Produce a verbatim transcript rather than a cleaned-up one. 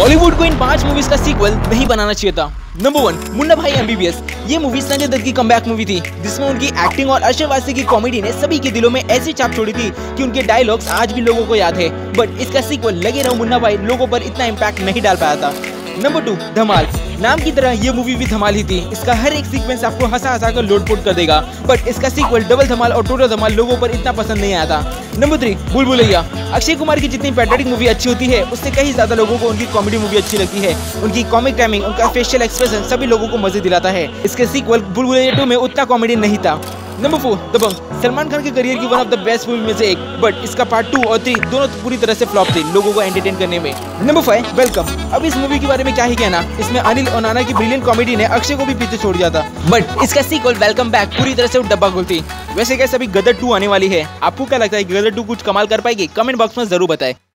बॉलीवुड को इन पांच मूवीज का सीक्वल नहीं बनाना चाहिए था। नंबर वन, मुन्ना भाई एमबीबीएस। ये मूवी संजय दत्त की कमबैक मूवी थी जिसमें उनकी एक्टिंग और अक्षय वासी की कॉमेडी ने सभी के दिलों में ऐसी छाप छोड़ी थी कि उनके डायलॉग्स आज भी लोगों को याद है। बट इसका सीक्वल लगे रहो मुन्ना भाई लोगों पर इतना इम्पैक्ट नहीं डाल पाया था। Number two, Dhamaal. नाम की तरह ये मूवी भी धमाल ही थी। इसका हर एक सीक्वेंस आपको हंसा हंसा कर लोटपोट कर देगा। बट इसका सीक्वल डबल धमाल और टोटल धमाल लोगों पर इतना पसंद नहीं आया था। नंबर थ्री, भूल भुलैया। अक्षय कुमार की जितनी पैट्रिक मूवी अच्छी होती है उससे कहीं ज्यादा लोगों को उनकी कॉमेडी मूवी अच्छी लगती है। उनकी कॉमिक टाइमिंग, उनका फेशियल एक्सप्रेशन सभी लोगों को मजे दिलाता है। इसके सीक्वल भूल भुलैया टू में उतना कॉमेडी नहीं था। Number four, Dabangg. सलमान खान के करियर की one of the best film में से एक। बट इसका पार्ट टू और थ्री दोनों पूरी तरह से फ्लॉप थे लोगों को एंटरटेन करने में। Number five, Welcome. अब इस मूवी के बारे में क्या ही कहना, इसमें अनिल और नाना की ब्रिलियंट कॉमेडी ने अक्षय को भी पीछे छोड़ दिया था। बट इसका सीक्वल वेलकम बैक पूरी तरह से डब्बा गोल थी। वैसे कैसे अभी गदर टू आने वाली है, आपको क्या लगता है गदर टू कुछ कमाल कर पाएगी? कमेंट बॉक्स में जरूर बताए।